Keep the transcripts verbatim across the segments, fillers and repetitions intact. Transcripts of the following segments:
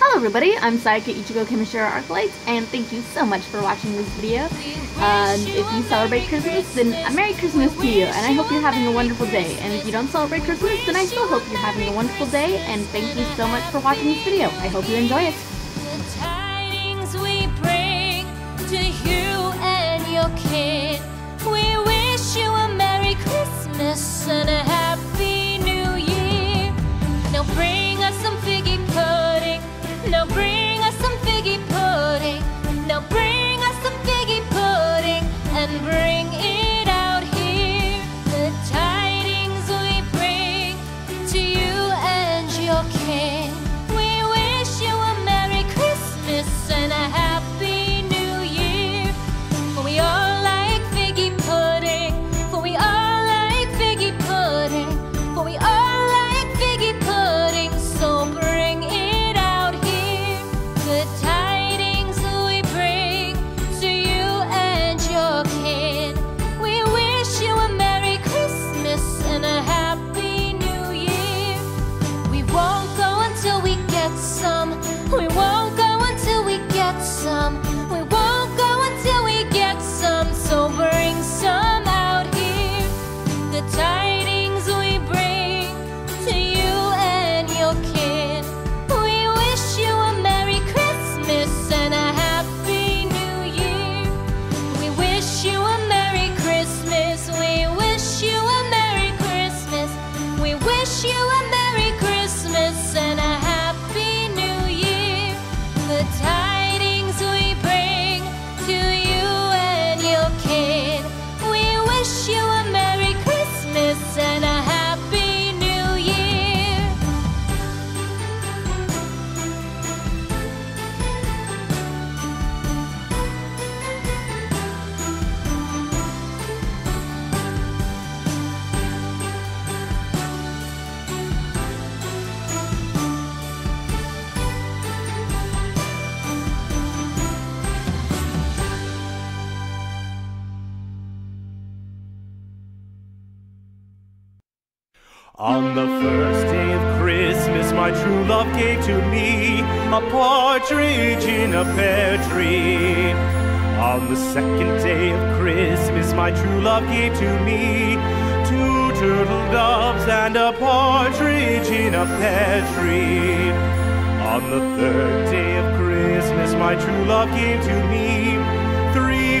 Hello everybody, I'm Sayaka Ichigo Kamishiro Arclight, and thank you so much for watching this video. Um, if you celebrate Christmas, then a Merry Christmas to you, and I hope you're having a wonderful day. And if you don't celebrate Christmas, then I still hope you're having a wonderful day, and thank you so much for watching this video. I hope you enjoy it. The tidings we bring to you and your kid, we wish you a Merry Christmas and a Happy New Year. Now bring us some figgy pudding. Now bring us some figgy pudding. Now bring us some figgy pudding and bring it out here. The tidings we bring to you and your king. We wish you a Merry Christmas and a Happy New Year. For we all like figgy pudding. For we all like figgy pudding. For we all like figgy pudding. So bring it. The tidings we bring to you and your kid. We wish you a Merry Christmas and a Happy New Year. We won't go until we get some. We won't go until we get some. We won't go until we get some. So bring some out here. The tidings we bring to you and your kid. We wish you a Merry Christmas and a Happy New Year. We wish you a Merry Christmas. We wish you a Merry Christmas. We wish you a Merry Christmas and a Happy New Year. The tidings we bring to you and your kid. We wish you a Merry Christmas and a Happy New Year. On the first day of Christmas, my true love gave to me a partridge in a pear tree. On the second day of Christmas, my true love gave to me two turtle doves and a partridge in a pear tree. On the third day of Christmas, my true love gave to me three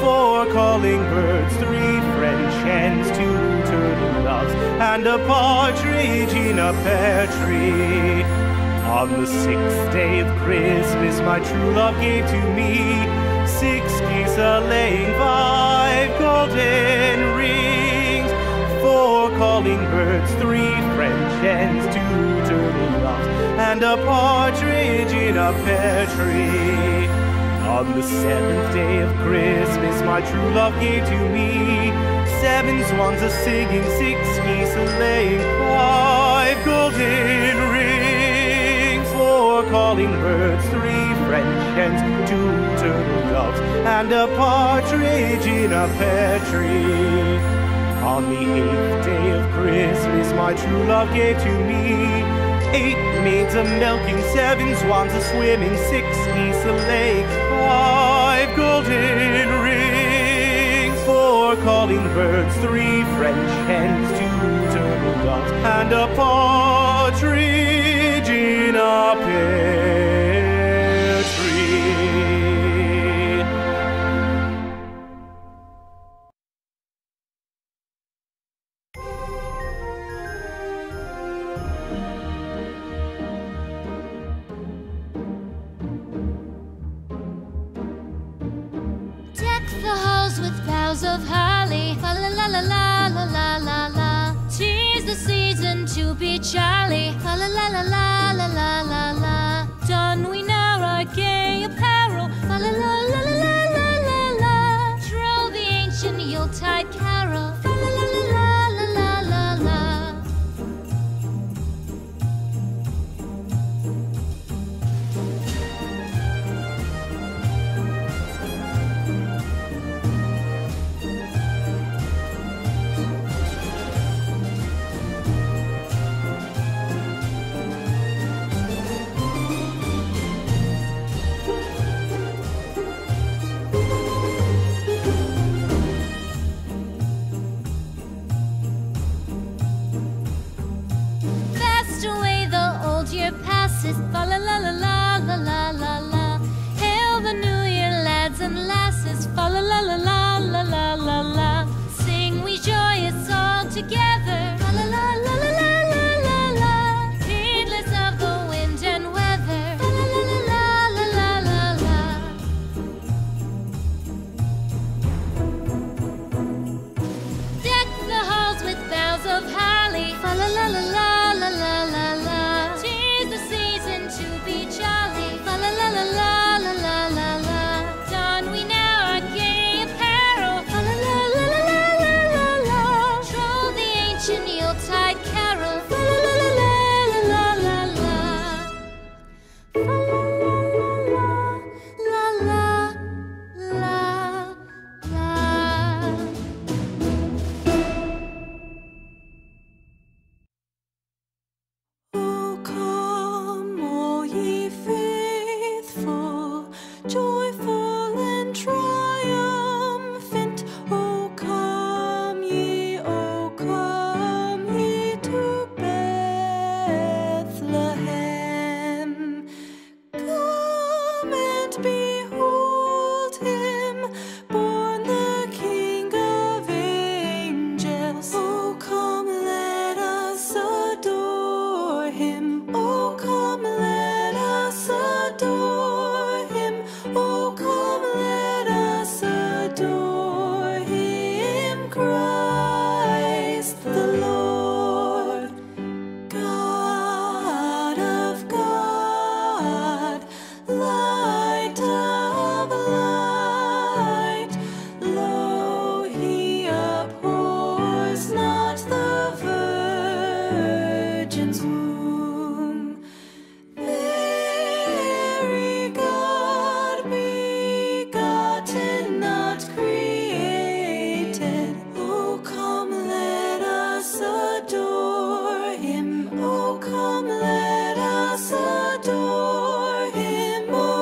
Four calling birds, three French hens, two turtle doves, and a partridge in a pear tree. On the sixth day of Christmas, my true love gave to me six geese a-laying, five golden rings. Four calling birds, three French hens, two turtle doves, and a partridge in a pear tree. On the seventh day of Christmas, my true love gave to me seven swans a-singing, six geese a-laying, five golden rings, four calling birds, three French hens, two turtle doves, and a partridge in a pear tree. On the eighth day of Christmas, my true love gave to me eight maids a-milking, seven swans a-swimming, six geese a-laying, five golden rings, four calling birds, three French hens, two turtle doves, and a partridge in a pear tree. With boughs of holly, la la la la la la la la. 'Tis the season to be jolly, la la la la la la la la. Don we now our our gay apparel. La la la la la la la la. Troll the ancient Yuletide carol. La la la la la la la. La la la la la la la la. Hail the new year, lads and lasses. La la la la la la la la. Sing we joyous all together. La la la la la la la la. Heedless of the wind and weather. La la la la la la la. Deck the halls with boughs of holly. La la la la la la la la. Come, let us adore him.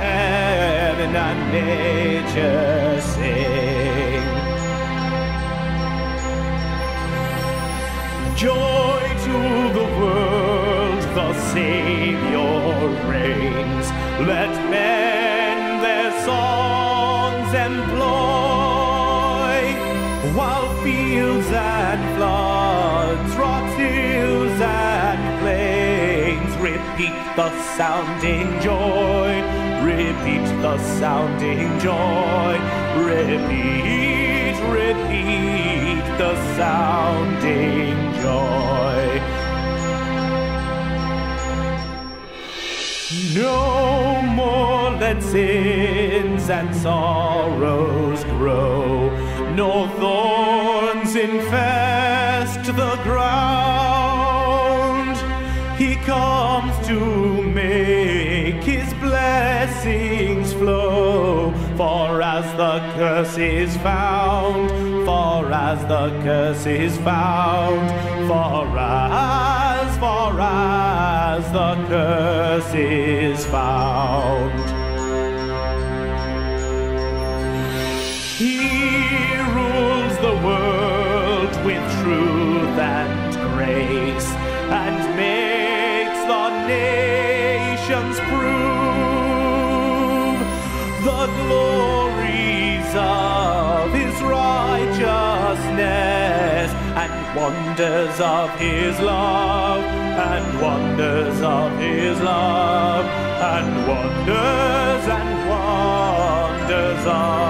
heaven and nature. Joy to the world, the Savior reigns. Let men their songs employ, while fields and floods, rocks, hills and plains repeat the sounding joy, repeat the sounding joy, repeat, repeat the sounding joy. No more let sins and sorrows grow, nor thorns infest the ground. He comes to make his blessings flow, for as the curse is found, for as the curse is found, for as, for as the curse is found. He rules the world with truth and grace, and makes the nations prove the glories of his righteousness, and wonders of his love, and wonders of his love, and wonders and wonders of